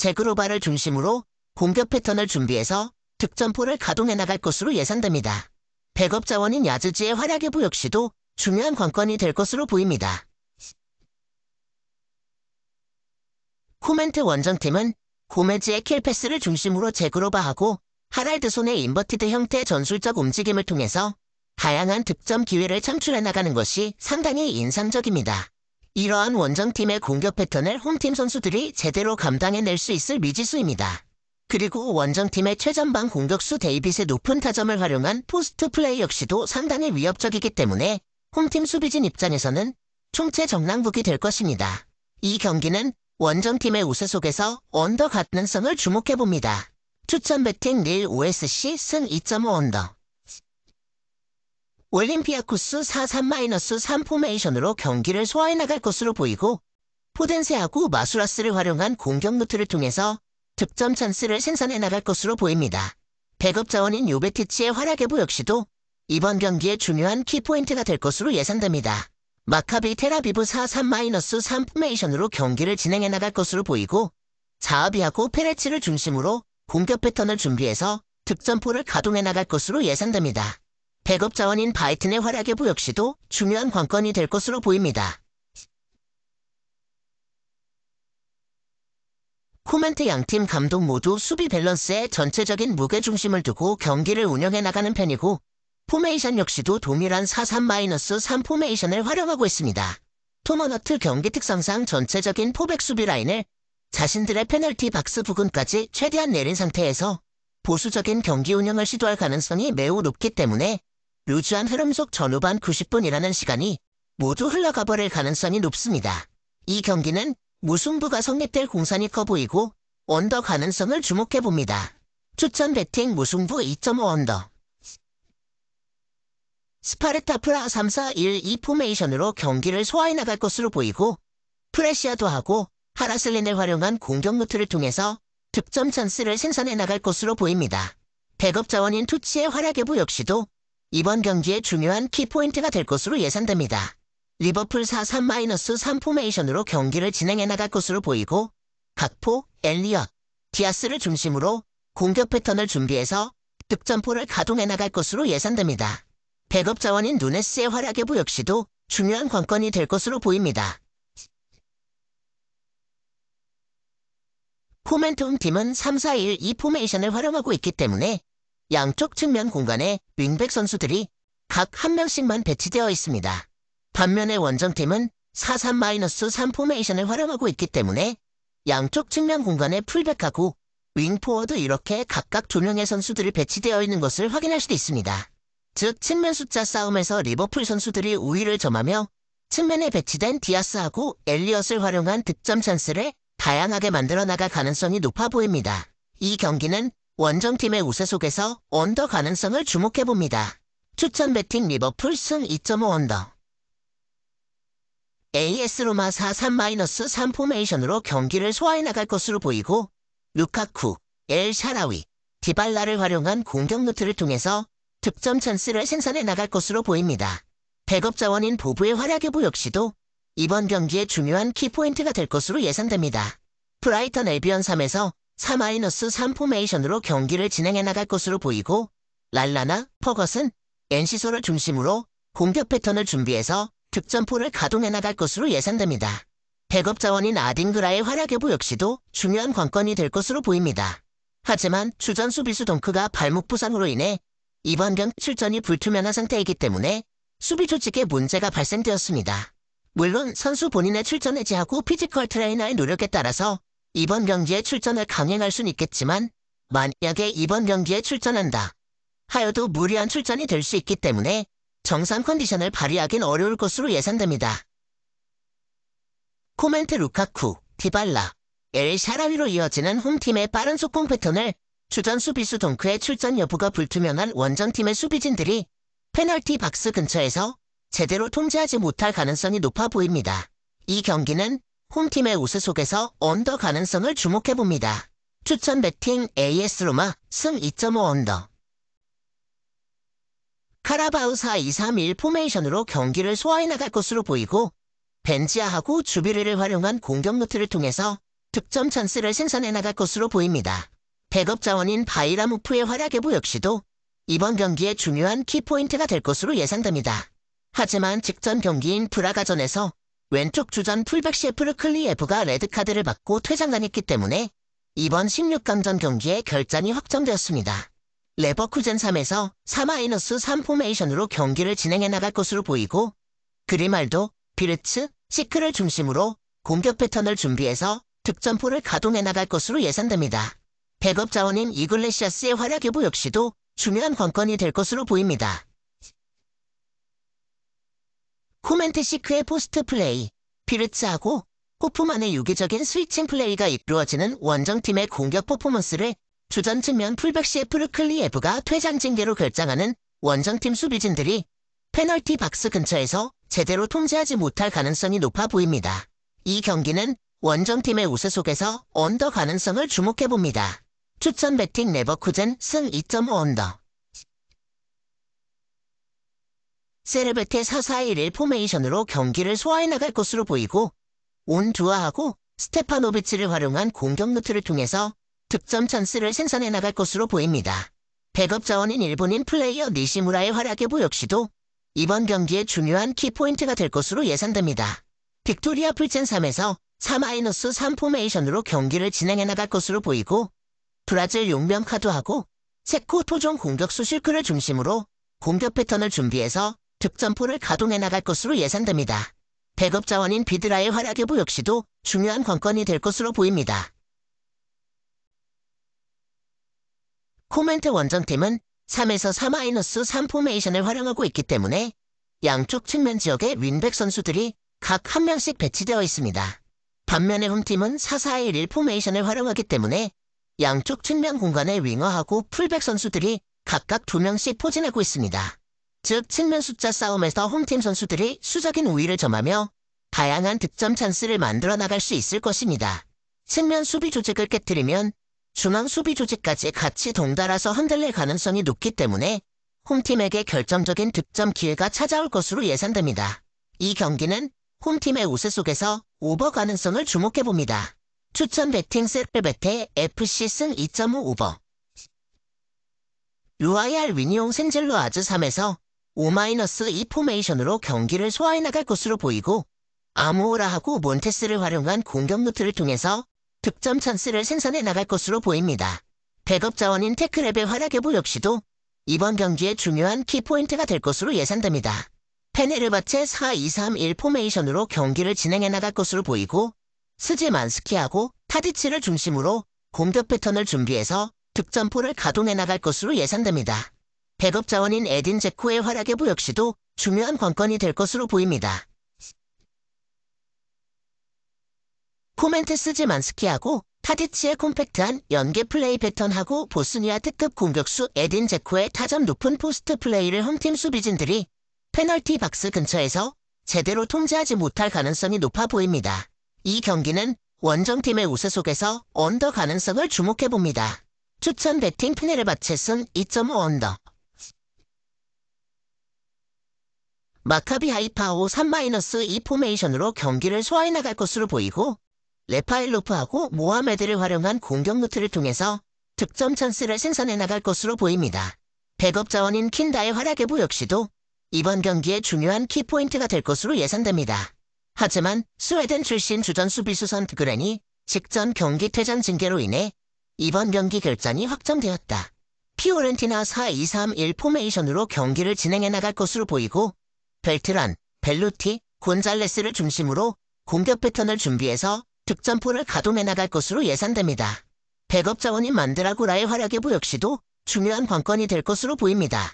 제그로바를 중심으로 공격 패턴을 준비해서 득점포를 가동해 나갈 것으로 예상됩니다. 백업 자원인 야즈지의 활약 여부 역시도 중요한 관건이 될 것으로 보입니다. 코멘트 원정팀은 고메즈의 킬패스를 중심으로 제그로바하고 하랄드 손의 인버티드 형태의 전술적 움직임을 통해서 다양한 득점 기회를 창출해 나가는 것이 상당히 인상적입니다. 이러한 원정팀의 공격 패턴을 홈팀 선수들이 제대로 감당해낼 수 있을 미지수입니다. 그리고 원정팀의 최전방 공격수 데이빗의 높은 타점을 활용한 포스트 플레이 역시도 상당히 위협적이기 때문에 홈팀 수비진 입장에서는 총체 정랑북이 될 것입니다. 이 경기는 원정팀의 우세 속에서 언더 가능성을 주목해봅니다. 추천 배팅 릴 OSC 승 2.5 언더. 올림피아쿠스 4-3-3 포메이션으로 경기를 소화해 나갈 것으로 보이고 포덴세하고 마수라스를 활용한 공격 루트를 통해서 득점 찬스를 생산해 나갈 것으로 보입니다. 백업 자원인 요베티치의 활약 여부 역시도 이번 경기의 중요한 키포인트가 될 것으로 예상됩니다. 마카비 테라비브 4-3-3 포메이션으로 경기를 진행해 나갈 것으로 보이고 자아비하고 페레치를 중심으로 공격 패턴을 준비해서 득점포를 가동해 나갈 것으로 예상됩니다. 백업 자원인 바이튼의 활약 여부 역시도 중요한 관건이 될 것으로 보입니다. 코멘트 양팀 감독 모두 수비 밸런스에 전체적인 무게중심을 두고 경기를 운영해 나가는 편이고 포메이션 역시도 동일한 4-3-3 포메이션을 활용하고 있습니다. 토너먼트 경기 특성상 전체적인 포백 수비 라인을 자신들의 페널티 박스 부근까지 최대한 내린 상태에서 보수적인 경기 운영을 시도할 가능성이 매우 높기 때문에 루즈한 흐름 속 전후반 90분이라는 시간이 모두 흘러가 버릴 가능성이 높습니다. 이 경기는 무승부가 성립될 공산이 커 보이고 언더 가능성을 주목해봅니다. 추천 배팅 무승부 2.5 언더. 스파르타 프라 3-4-1-2 포메이션으로 경기를 소화해 나갈 것으로 보이고 프레시아도하고 하라슬린을 활용한 공격 루트를 통해서 득점 찬스를 생산해 나갈 것으로 보입니다. 백업 자원인 투치의 활약 여부 역시도 이번 경기의 중요한 키포인트가 될 것으로 예상됩니다. 리버풀 4-3-3 포메이션으로 경기를 진행해 나갈 것으로 보이고 각포, 엘리엇, 디아스를 중심으로 공격 패턴을 준비해서 득점포를 가동해 나갈 것으로 예상됩니다. 백업 자원인 누네스의 활약 여부 역시도 중요한 관건이 될 것으로 보입니다. 코멘트 팀은 3-4-1-2 포메이션을 활용하고 있기 때문에 양쪽 측면 공간에 윙백 선수들이 각 한 명씩만 배치되어 있습니다. 반면에 원정팀은 4-3-3 포메이션을 활용하고 있기 때문에 양쪽 측면 공간에 풀백하고 윙포워드 이렇게 각각 2명의 선수들이 배치되어 있는 것을 확인할 수도 있습니다. 즉 측면 숫자 싸움에서 리버풀 선수들이 우위를 점하며 측면에 배치된 디아스하고 엘리엇을 활용한 득점 찬스를 다양하게 만들어 나갈 가능성이 높아 보입니다. 이 경기는 원정팀의 우세 속에서 언더 가능성을 주목해봅니다. 추천 배팅 리버풀 승 2.5 언더. AS 로마 4-3-3 포메이션으로 경기를 소화해 나갈 것으로 보이고 루카쿠, 엘 샤라위, 디발라를 활용한 공격 루트를 통해서 득점 찬스를 생산해 나갈 것으로 보입니다. 백업 자원인 보브의 활약 여부 역시도 이번 경기의 중요한 키포인트가 될 것으로 예상됩니다. 브라이턴 알비언 3에서 4-3 포메이션으로 경기를 진행해 나갈 것으로 보이고 랄라나, 퍼거슨, 엔시소를 중심으로 공격 패턴을 준비해서 득점포를 가동해 나갈 것으로 예상됩니다. 백업 자원인 아딩그라의 활약 여부 역시도 중요한 관건이 될 것으로 보입니다. 하지만 주전 수비수 덩크가 발목 부상으로 인해 이번 경기 출전이 불투명한 상태이기 때문에 수비 조직에 문제가 발생되었습니다. 물론 선수 본인의 출전 해지하고 피지컬 트레이너의 노력에 따라서 이번 경기에 출전을 강행할 순 있겠지만 만약에 이번 경기에 출전한다 하여도 무리한 출전이 될 수 있기 때문에 정상 컨디션을 발휘하긴 어려울 것으로 예상됩니다. 코멘트 루카쿠, 디발라, 엘 샤라위로 이어지는 홈팀의 빠른 속공 패턴을 주전 수비수 덩크의 출전 여부가 불투명한 원정팀의 수비진들이 페널티 박스 근처에서 제대로 통제하지 못할 가능성이 높아 보입니다. 이 경기는 홈팀의 우세 속에서 언더 가능성을 주목해봅니다. 추천 배팅 AS 로마 승 2.5 언더. 카라바우 4-2-3-1 포메이션으로 경기를 소화해 나갈 것으로 보이고 벤지아하고 주비르를 활용한 공격 루트를 통해서 득점 찬스를 생산해 나갈 것으로 보입니다. 백업 자원인 바이라무프의 활약 여부 역시도 이번 경기의 중요한 키포인트가 될 것으로 예상됩니다. 하지만 직전 경기인 프라가전에서 왼쪽 주전 풀백 시에프르클리예프가 레드카드를 받고 퇴장당했기 때문에 이번 16강전 경기의 결단이 확정되었습니다. 레버쿠젠 3에서 4-3 포메이션으로 경기를 진행해 나갈 것으로 보이고 그리말도, 비르츠, 시크를 중심으로 공격 패턴을 준비해서 득점포를 가동해 나갈 것으로 예상됩니다. 백업 자원인 이글레시아스의 활약 여부 역시도 중요한 관건이 될 것으로 보입니다. 코멘테시크의 포스트 플레이, 비르츠하고 호프만의 유기적인 스위칭 플레이가 이루어지는 원정팀의 공격 퍼포먼스를 주전 측면 풀백 시에프르클리예브가 퇴장 징계로 결정하는 원정팀 수비진들이 페널티 박스 근처에서 제대로 통제하지 못할 가능성이 높아 보입니다. 이 경기는 원정팀의 우세 속에서 언더 가능성을 주목해봅니다. 추천 베팅 레버쿠젠 승 2.5 언더. 세르베트 4-4-1-1 포메이션으로 경기를 소화해 나갈 것으로 보이고 온두아하고 스테파노비치를 활용한 공격 루트를 통해서 득점 찬스를 생산해 나갈 것으로 보입니다. 백업 자원인 일본인 플레이어 니시무라의 활약 여부 역시도 이번 경기의 중요한 키포인트가 될 것으로 예상됩니다. 빅토리아 플젠 3에서 4-3 포메이션으로 경기를 진행해 나갈 것으로 보이고 브라질 용병 카드하고 세코 토종 공격수 실크를 중심으로 공격 패턴을 준비해서 득점포를 가동해 나갈 것으로 예상됩니다. 백업 자원인 비드라의 활약 여부 역시도 중요한 관건이 될 것으로 보입니다. 코멘트 원정팀은 3-4-3 포메이션을 활용하고 있기 때문에 양쪽 측면 지역의 윈백 선수들이 각 한 명씩 배치되어 있습니다. 반면에 홈팀은 4-4-1-1 포메이션을 활용하기 때문에 양쪽 측면 공간에 윙어하고 풀백 선수들이 각각 2명씩 포진하고 있습니다. 즉 측면 숫자 싸움에서 홈팀 선수들이 수적인 우위를 점하며 다양한 득점 찬스를 만들어 나갈 수 있을 것입니다. 측면 수비 조직을 깨뜨리면 중앙 수비 조직까지 같이 동달아서 흔들릴 가능성이 높기 때문에 홈팀에게 결정적인 득점 기회가 찾아올 것으로 예상됩니다. 이 경기는 홈팀의 우세 속에서 오버 가능성을 주목해봅니다. 추천 베팅 세르베테 FC 승 2.5 오버. 루하얄 위니옹 생젤로 아즈 3에서 5-2 포메이션으로 경기를 소화해 나갈 것으로 보이고 아모라하고 몬테스를 활용한 공격 루트를 통해서 득점 찬스를 생산해 나갈 것으로 보입니다. 백업 자원인 테크랩의 활약 여부 역시도 이번 경기의 중요한 키포인트가 될 것으로 예상됩니다. 페네르바체 4-2-3-1 포메이션으로 경기를 진행해 나갈 것으로 보이고 스지만스키하고 타디치를 중심으로 공격 패턴을 준비해서 득점포를 가동해 나갈 것으로 예상됩니다. 백업 자원인 에딘 제코의 활약 여부 역시도 중요한 관건이 될 것으로 보입니다. 코멘테 스지만스키하고 타디치의 콤팩트한 연계 플레이 패턴하고 보스니아 특급 공격수 에딘 제코의 타점 높은 포스트 플레이를 홈팀 수비진들이 페널티 박스 근처에서 제대로 통제하지 못할 가능성이 높아 보입니다. 이 경기는 원정팀의 우세 속에서 언더 가능성을 주목해봅니다. 추천 베팅 페네르바체 승 2.5 언더. 마카비 하이파 3-2 포메이션으로 경기를 소화해 나갈 것으로 보이고 레파일로프하고 모하메드를 활용한 공격 루트를 통해서 득점 찬스를 생산해 나갈 것으로 보입니다. 백업 자원인 킨다의 활약 여부 역시도 이번 경기의 중요한 키포인트가 될 것으로 예상됩니다. 하지만 스웨덴 출신 주전 수비수 선그렌이 직전 경기 퇴장 징계로 인해 이번 경기 결단이 확정되었다. 피오렌티나 4-2-3-1 포메이션으로 경기를 진행해 나갈 것으로 보이고 벨트란, 벨루티, 곤잘레스를 중심으로 공격 패턴을 준비해서 득점포를 가동해 나갈 것으로 예상됩니다. 백업 자원인 만드라고라의 활약 여부 역시도 중요한 관건이 될 것으로 보입니다.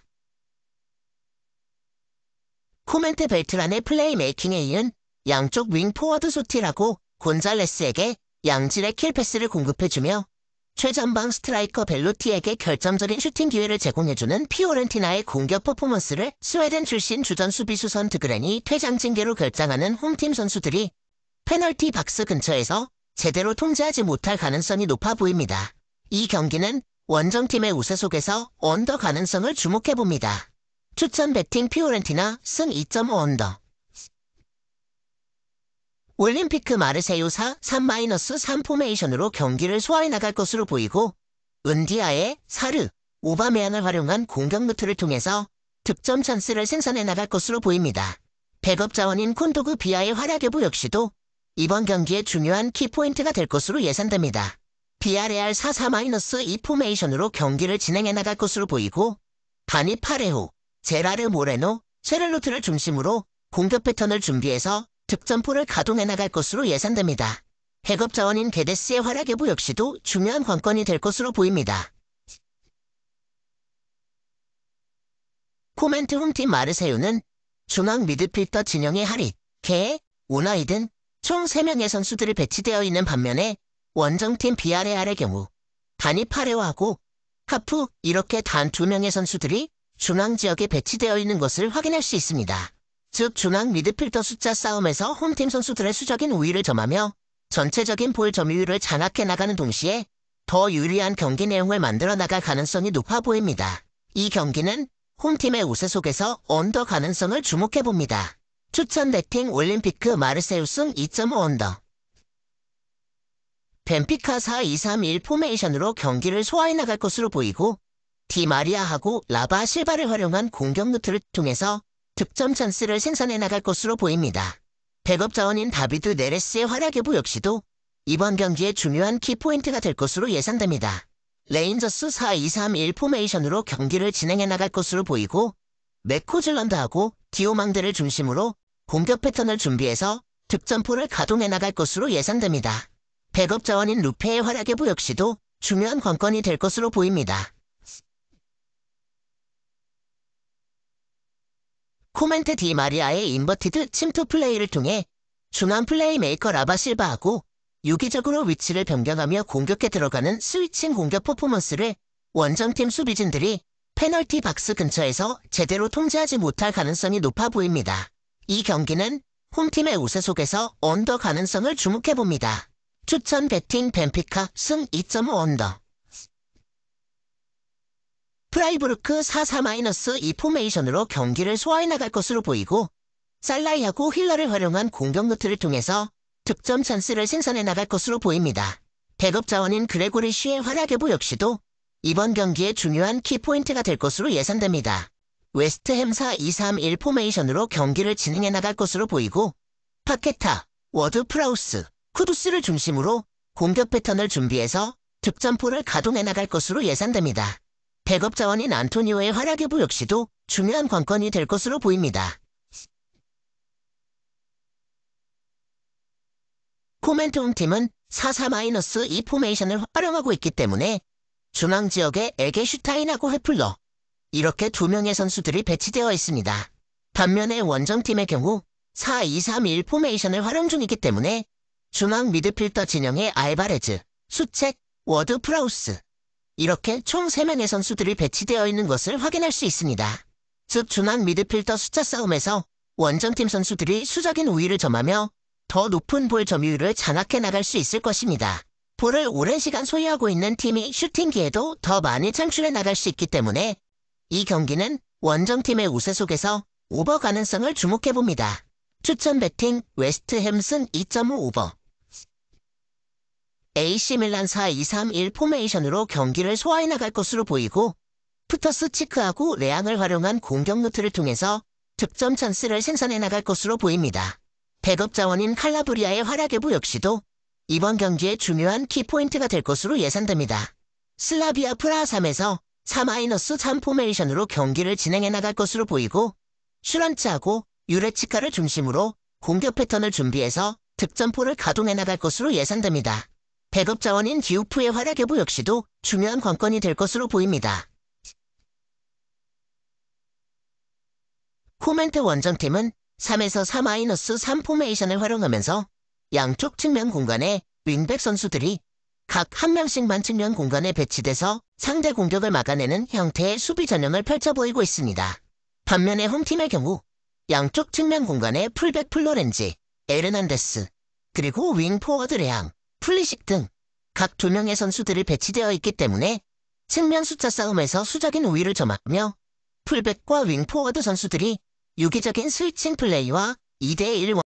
코멘테 벨트란의 플레이메이킹에 이은 양쪽 윙 포워드 소티라고 곤잘레스에게 양질의 킬패스를 공급해주며 최전방 스트라이커 벨루티에게 결정적인 슈팅 기회를 제공해주는 피오렌티나의 공격 퍼포먼스를 스웨덴 출신 주전 수비수 선드그렌이 퇴장 징계로 결정하는 홈팀 선수들이 페널티 박스 근처에서 제대로 통제하지 못할 가능성이 높아 보입니다. 이 경기는 원정팀의 우세 속에서 언더 가능성을 주목해봅니다. 추천 베팅 피오렌티나 승 2.5 언더. 올림피크 마르세유사 3-3 포메이션으로 경기를 소화해 나갈 것으로 보이고, 은디아의 사르, 오바메양을 활용한 공격 루트를 통해서 득점 찬스를 생산해 나갈 것으로 보입니다. 백업 자원인 콘도그 비아의 활약여부 역시도 이번 경기의 중요한 키포인트가 될 것으로 예상됩니다. 비아레알 4-4-2 포메이션으로 경기를 진행해 나갈 것으로 보이고, 바니 파레호, 제라르 모레노, 쉐를루트를 중심으로 공격 패턴을 준비해서 득점포를 가동해 나갈 것으로 예상됩니다. 백업 자원인 게데스의 활약 여부 역시도 중요한 관건이 될 것으로 보입니다. 코멘트 홈팀 마르세유는 중앙 미드필더 진영의 하릿, 게, 오나이든 총 3명의 선수들이 배치되어 있는 반면에 원정팀 비아레알의 경우 다니 파레오하고 카프 이렇게 단 2명의 선수들이 중앙 지역에 배치되어 있는 것을 확인할 수 있습니다. 즉 중앙 미드필더 숫자 싸움에서 홈팀 선수들의 수적인 우위를 점하며 전체적인 볼 점유율을 장악해 나가는 동시에 더 유리한 경기 내용을 만들어 나갈 가능성이 높아 보입니다. 이 경기는 홈팀의 우세 속에서 언더 가능성을 주목해봅니다. 추천 배팅 올림피크 마르세유 승 2.5 언더. 벤피카 4-2-3-1 포메이션으로 경기를 소화해 나갈 것으로 보이고, 디마리아하고 라바 실바를 활용한 공격 루트를 통해서 득점 찬스를 생산해 나갈 것으로 보입니다. 백업 자원인 다비드 네레스의 활약 여부 역시도 이번 경기의 중요한 키포인트가 될 것으로 예상됩니다. 레인저스 4-2-3-1 포메이션으로 경기를 진행해 나갈 것으로 보이고, 맥코즐런드하고 디오망드를 중심으로 공격 패턴을 준비해서 득점포를 가동해 나갈 것으로 예상됩니다. 백업 자원인 루페의 활약 여부 역시도 중요한 관건이 될 것으로 보입니다. 코멘테 디마리아의 인버티드 침투 플레이를 통해 중앙 플레이메이커 라바실바하고 유기적으로 위치를 변경하며 공격에 들어가는 스위칭 공격 퍼포먼스를 원정팀 수비진들이 페널티 박스 근처에서 제대로 통제하지 못할 가능성이 높아 보입니다. 이 경기는 홈팀의 우세 속에서 언더 가능성을 주목해봅니다. 추천 배팅 벤피카 승 2.5 언더. 프라이부르크 4-4-2 포메이션으로 경기를 소화해 나갈 것으로 보이고, 살라이하고 힐러를 활용한 공격 루트를 통해서 득점 찬스를 생산해 나갈 것으로 보입니다. 백업 자원인 그레고리 쉬의 활약 여부 역시도 이번 경기의 중요한 키포인트가 될 것으로 예상됩니다. 웨스트햄 4-2-3-1 포메이션으로 경기를 진행해 나갈 것으로 보이고, 파케타, 워드 프라우스, 쿠두스를 중심으로 공격 패턴을 준비해서 득점포를 가동해 나갈 것으로 예상됩니다. 백업 자원인 안토니오의 활약 여부 역시도 중요한 관건이 될 것으로 보입니다. 코멘트 홈팀은 4-4-2 포메이션을 활용하고 있기 때문에 중앙 지역에 에게슈타인하고 헤플러 이렇게 2명의 선수들이 배치되어 있습니다. 반면에 원정팀의 경우 4-2-3-1 포메이션을 활용 중이기 때문에 중앙 미드필더 진영의 알바레즈, 수책, 워드 프라우스 이렇게 총 3명의 선수들이 배치되어 있는 것을 확인할 수 있습니다. 즉 중앙 미드필더 숫자 싸움에서 원정팀 선수들이 수적인 우위를 점하며 더 높은 볼 점유율을 장악해 나갈 수 있을 것입니다. 볼을 오랜 시간 소유하고 있는 팀이 슈팅 기회도 더 많이 창출해 나갈 수 있기 때문에 이 경기는 원정팀의 우세 속에서 오버 가능성을 주목해봅니다. 추천 배팅 웨스트햄 승 2.5 오버. AC 밀란 4-2-3-1 포메이션으로 경기를 소화해 나갈 것으로 보이고, 푸터스 치크하고 레앙을 활용한 공격 루트를 통해서 득점 찬스를 생산해 나갈 것으로 보입니다. 백업 자원인 칼라브리아의 활약 여부 역시도 이번 경기의 중요한 키포인트가 될 것으로 예상됩니다. 슬라비아 프라 3에서 4-3 포메이션으로 경기를 진행해 나갈 것으로 보이고, 슈런츠하고 유레치카를 중심으로 공격 패턴을 준비해서 득점포를 가동해 나갈 것으로 예상됩니다. 백업 자원인 디우프의 활약 여부 역시도 중요한 관건이 될 것으로 보입니다. 코멘트 원정팀은 3-4-3 포메이션을 활용하면서 양쪽 측면 공간에 윙백 선수들이 각 1명씩만 측면 공간에 배치돼서 상대 공격을 막아내는 형태의 수비 전형을 펼쳐 보이고 있습니다. 반면에 홈팀의 경우 양쪽 측면 공간에 풀백 플로렌지, 에르난데스, 그리고 윙 포워드 레앙, 플리식 등 각 2명의 선수들이 배치되어 있기 때문에 측면 숫자 싸움에서 수적인 우위를 점하며 풀백과 윙포워드 선수들이 유기적인 스위칭 플레이와 2대1